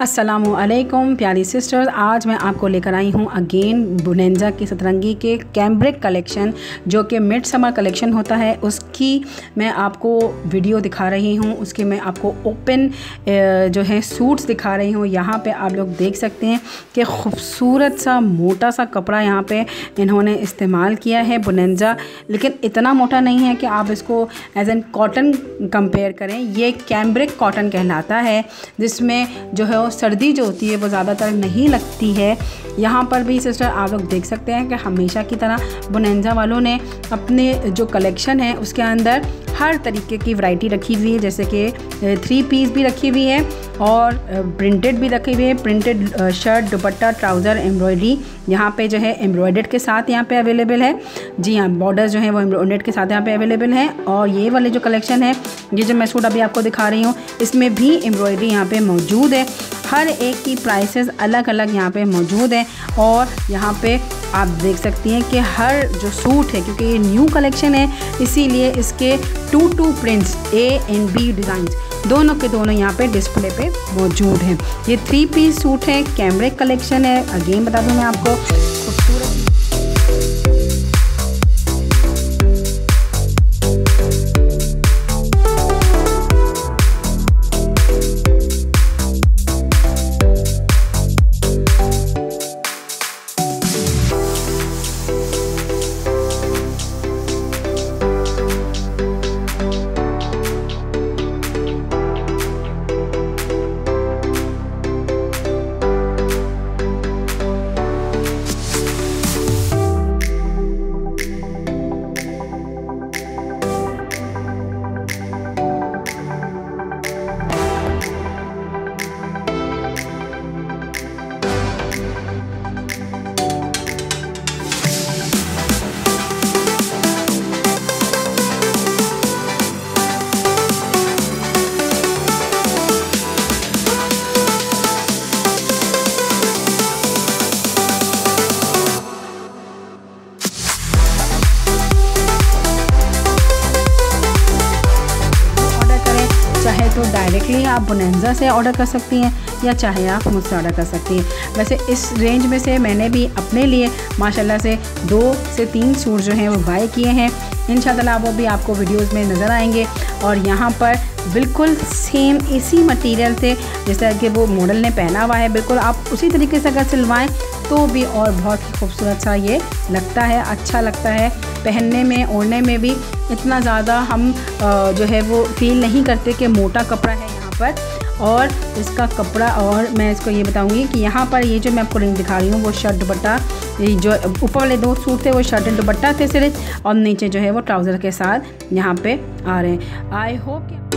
अस्सलामु अलैकुम प्यारी सिस्टर्स, आज मैं आपको लेकर आई हूँ अगेन बोनेंजा की सतरंगी के कैम्ब्रिक कलेक्शन जो कि मिड समर कलेक्शन होता है, उसकी मैं आपको वीडियो दिखा रही हूँ। उसके मैं आपको ओपन जो है सूट्स दिखा रही हूँ। यहाँ पे आप लोग देख सकते हैं कि खूबसूरत सा मोटा सा कपड़ा यहाँ पे इन्होंने इस्तेमाल किया है बोनेंजा, लेकिन इतना मोटा नहीं है कि आप इसको एज एन कॉटन कंपेयर करें। ये कैम्ब्रिक कॉटन कहलाता है, जिसमें जो है सर्दी जो होती है वो ज़्यादातर नहीं लगती है। यहाँ पर भी सिस्टर आप लोग देख सकते हैं कि हमेशा की तरह बोनेंजा वालों ने अपने जो कलेक्शन है उसके अंदर हर तरीके की वैरायटी रखी हुई है, जैसे कि 3 पीस भी रखी हुई है और प्रिंटेड भी रखी हुई है। Printed shirt, dupatta, trouser, embroidery यहाँ पे जो है एम्ब्रॉयडर्ड के साथ यहाँ पे अवेलेबल है। जी हाँ, बॉर्डर्स जो है वो एम्ब्रॉयडर्ड के साथ यहाँ पे अवेलेबल है। और ये वाले जो कलेक्शन है, ये जो मैं सूट अभी आपको दिखा रही हूँ, इसमें भी एम्ब्रॉयडरी यहाँ पर मौजूद है। हर एक की प्राइसेस अलग अलग यहाँ पे मौजूद हैं। और यहाँ पे आप देख सकती हैं कि हर जो सूट है, क्योंकि ये न्यू कलेक्शन है, इसीलिए इसके 2-2 prints A and B design दोनों के दोनों यहाँ पे डिस्प्ले पे मौजूद हैं। ये 3 पीस सूट है, कैम्ब्रिक कलेक्शन है। अगेन बता दूँ मैं आपको, खूबसूरत तो डायरेक्टली आप बोनेंजा से ऑर्डर कर सकती हैं या चाहे आप मुझसे ऑर्डर कर सकती हैं। वैसे इस रेंज में से मैंने भी अपने लिए माशाल्लाह से 2 से 3 सूट जो हैं वो बाय किए हैं। इंशाल्लाह वो भी आपको वीडियोस में नज़र आएंगे। और यहाँ पर बिल्कुल सेम इसी मटेरियल से जैसा कि वो मॉडल ने पहना हुआ है, बिल्कुल आप उसी तरीके से अगर सिलवाएं तो भी और बहुत ही खूबसूरत सा ये लगता है, अच्छा लगता है। पहनने में, ओढ़ने में भी इतना ज़्यादा हम जो है वो फील नहीं करते कि मोटा कपड़ा है यहाँ पर। और इसका कपड़ा, और मैं इसको ये बताऊंगी कि यहाँ पर ये जो मैं आपको रेंज दिखा रही हूँ वो शर्ट दुपट्टा, ये जो ऊपर वाले 2 सूट थे वो शर्ट एंड दुपट्टा थे सिर्फ, और नीचे जो है वो ट्राउज़र के साथ यहाँ पे आ रहे हैं। I hope